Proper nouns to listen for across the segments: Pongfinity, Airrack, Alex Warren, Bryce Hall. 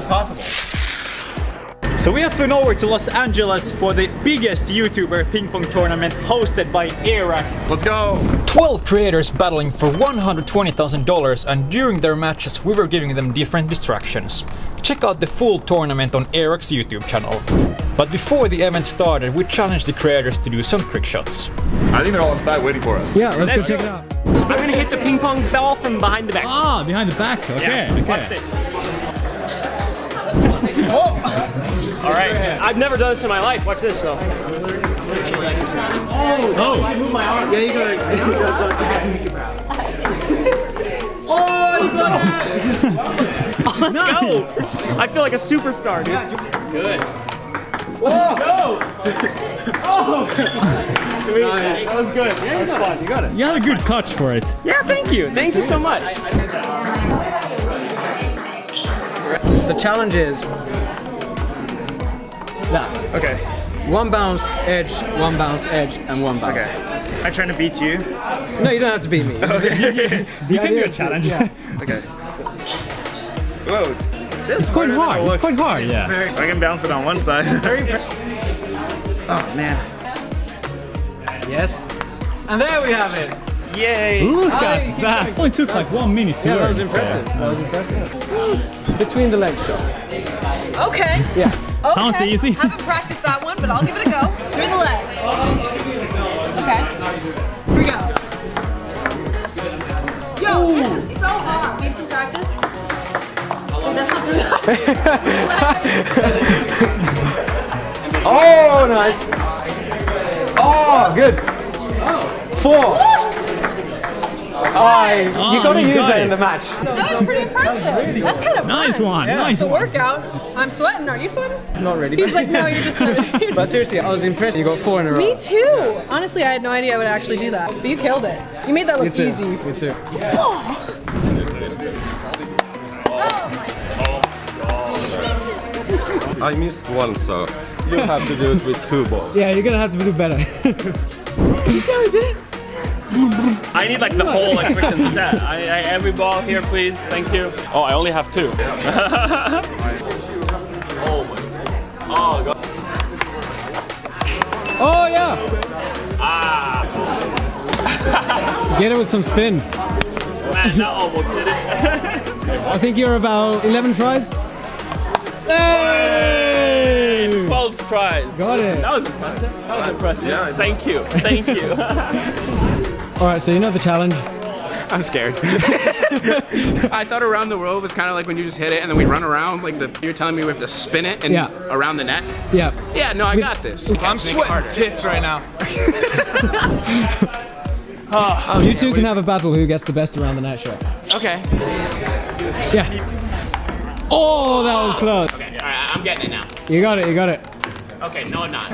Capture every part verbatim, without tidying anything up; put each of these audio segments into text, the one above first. that was possible. So we have flown over to Los Angeles for the biggest YouTuber ping pong tournament hosted by Airrack. Let's go! twelve creators battling for one hundred twenty thousand dollars, and during their matches we were giving them different distractions. Check out the full tournament on Airrack's YouTube channel. But before the event started, we challenged the creators to do some trick shots. I think they're all inside waiting for us. Yeah, let's, let's go check it out. I'm gonna hit the ping pong ball from behind the back. Ah, behind the back, okay. Yeah, okay. Watch this. Oh! All right. I've never done this in my life. Watch this though. Oh! Oh! I moved my arm. Yeah, you gotta. You gotta oh! You got it! Oh, let's nice. Go! I feel like a superstar, dude. Yeah, good. Let's go! Oh! Sweet. Nice. That was good. Yeah, you got it. You got it. You had a good touch for it. Yeah, thank you. Thank you so much. The challenge is. Nah. Okay. One bounce, edge, one bounce, edge, and one bounce. Okay. I'm trying to beat you. No, you don't have to beat me. Okay. You can do a challenge. Yeah. Okay. Whoa. This it's quite hard. It's quite hard. Yeah. Very, I can bounce it on one side. Oh man. Yes. And there we have it. Yay! Look at that. It only took like one minute to yeah, work. That was impressive. Yeah. That was impressive. Between the legs, though. Okay. Yeah. Okay. Sounds easy. Haven't practiced that one, but I'll give it a go. Through the leg. Okay. Here we go. Yo, ooh. This is so hard. Need some practice? That's not good enough. Oh, nice. Oh, good. Four. Nice. Oh, you gotta use that in the match. That was pretty impressive. That's kind of nice fun. One. Yeah. Nice one. It's a workout. I'm sweating. Are you sweating? Not really. He's like, no, you're just sweating. But seriously, I was impressed. You got four in a row. Me too. Honestly, I had no idea I would actually do that. But you killed it. You made that look easy. Me too. Oh. Oh my God. I missed one, so you have to do it with two balls. Yeah, you're gonna have to do better. You see how we did it? I need like the whole like freaking set. I, I every ball here, please. Thank you. Oh, I only have two. Oh my. Oh God. Oh yeah. Ah. Get it with some spin. Man, that almost did it. I think you're about eleven tries. Hey! twelve tries. Got it. That was impressive. That was impressive. Yeah, thank you. Thank you. All right, so you know the challenge. I'm scared. I thought around the world was kind of like when you just hit it and then we run around. Like the, you're telling me we have to spin it and yeah. around the net. Yeah. Yeah. No, I we, got this. Okay, I'm sweating tits right now. Oh, oh, you yeah, two can have a battle who gets the best around the net shot. Okay. Yeah. Oh, that was close. Okay. All right, I'm getting it now. You got it, you got it. Okay, no I'm not.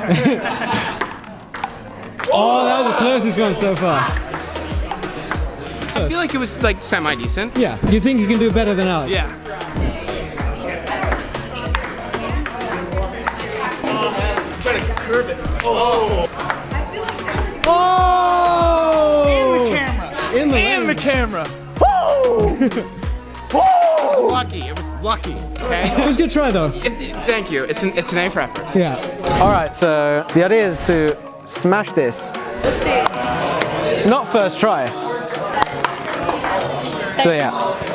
Oh, that was the closest one so far. I feel like it was like semi-decent. Yeah, you think you can do better than Alex? Yeah. Oh, I'm trying to curve it. Oh! Oh! In the camera! In the, In the camera! Woo! It was lucky. It was lucky. Okay. It was a good try though. It's, thank you. It's an it's an A for effort. Yeah. All right. So the idea is to smash this. Let's see. Not first try. Thank so yeah,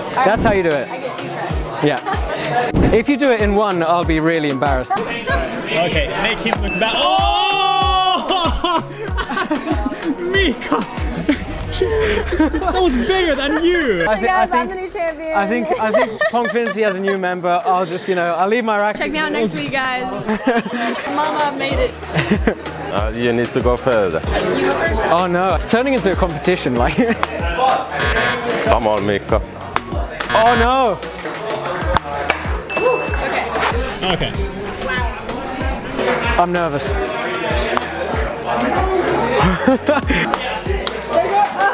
you. That's how you do it. I get two tries. Yeah. If you do it in one, I'll be really embarrassed. Okay. Make him look bad. Oh, Mika. That was bigger than you. I, th I think I'm the new champion. I think I think Pongfinity has a new member. I'll just you know I'll leave my rack. Check me out next week, guys. Mama made it. Uh, you need to go further. You go first. Oh no, it's turning into a competition. Like. Come on, Mika. Oh no. Woo, okay. Okay. Wow. I'm nervous.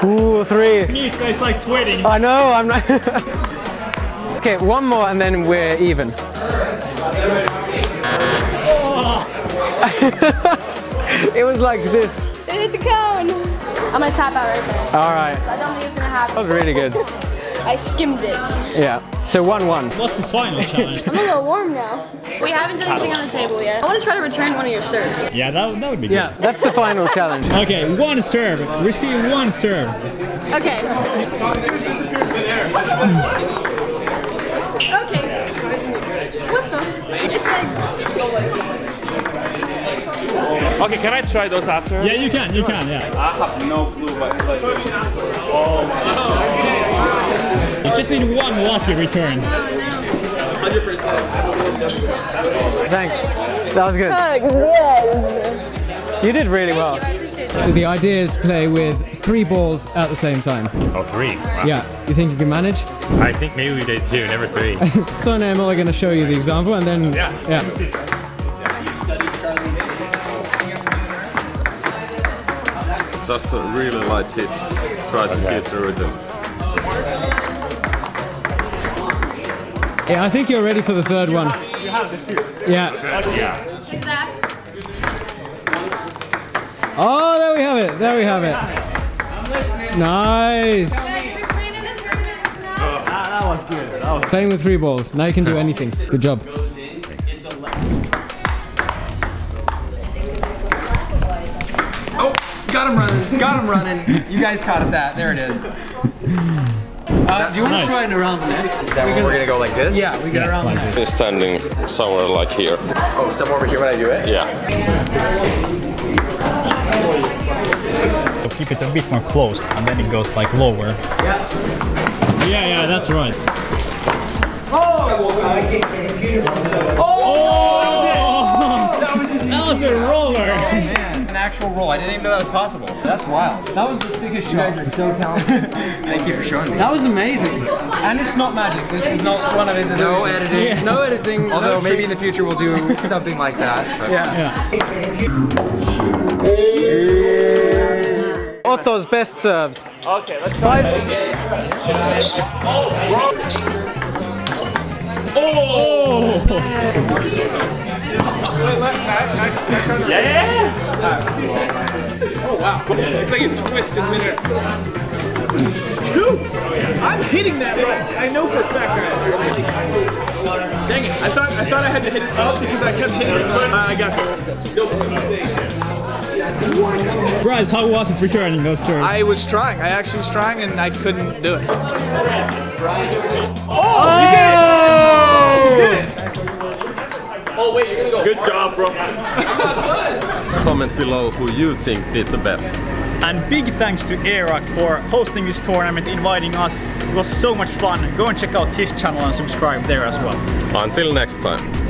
Ooh, three. Mika is like sweating. I know, I'm not. Okay, one more and then we're even. Oh. It was like this. They hit the cone. I'm gonna tap out right there. All right. I don't think it's gonna happen. That was really good. I skimmed it. Yeah. So one one. What's the final challenge? I'm a little warm now. We haven't done anything on the table yet. I want to try to return one of your serves. Yeah, that, that would be good. Yeah, that's the final challenge. Okay, one serve. Receive one serve. Okay. Okay. What the? It's like... Okay, can I try those after? Yeah, you can, you can, yeah. I have no clue what to play. Oh my god. You just need one lucky return. one hundred percent. Thanks. That was good. You did really well. The idea is to play with three balls at the same time. Oh, three? Wow. Yeah. You think you can manage? I think maybe we did two, never three. So now I'm only going to show you the example and then... Yeah. Yeah. Just a really light hit. Try to okay. get the rhythm. Yeah, I think you're ready for the third you one. Have, you have the two. Yeah. Okay. Yeah. Exactly. Oh, there we have it, there we have it. I'm listening. Nice. That was good. Playing with three balls. Now you can do anything. Good job. Oh, got him running. Got him running. You guys caught it that. There it is. Uh, do you want to try it around the net? Is that we're going to go like this? Yeah, we go around the net. Standing somewhere like here. Oh, somewhere over here when I do it? Yeah. So keep it a bit more closed and then it goes like lower. Yeah, yeah, yeah, that's right. Oh! Oh! Oh! That was, that was a roller! Oh, man. An actual roll. I didn't even know that was possible. That's wild. That was the sickest shot. You guys are so talented. Thank you for showing me. That was amazing. And it's not magic. This is not one of his No editing. Yeah. No editing. Although no maybe in the future we'll do something like that. But. Yeah. yeah. Otto's best serves. Okay, let's try it again. Oh! Yeah! Oh wow! It's like a twist in midair. Dude, I'm hitting that right. I know for a fact. Dang it! I thought I thought I had to hit it up because I kept hitting it. I got this. What? Bryce, how was it returning those serves? I was trying. I actually was trying and I couldn't do it. Oh! Oh! You did it! You did it! Oh wait, you're gonna go. Good job, bro. Comment below who you think did the best. And big thanks to Airrack for hosting this tournament, inviting us. It was so much fun. Go and check out his channel and subscribe there as well. Until next time.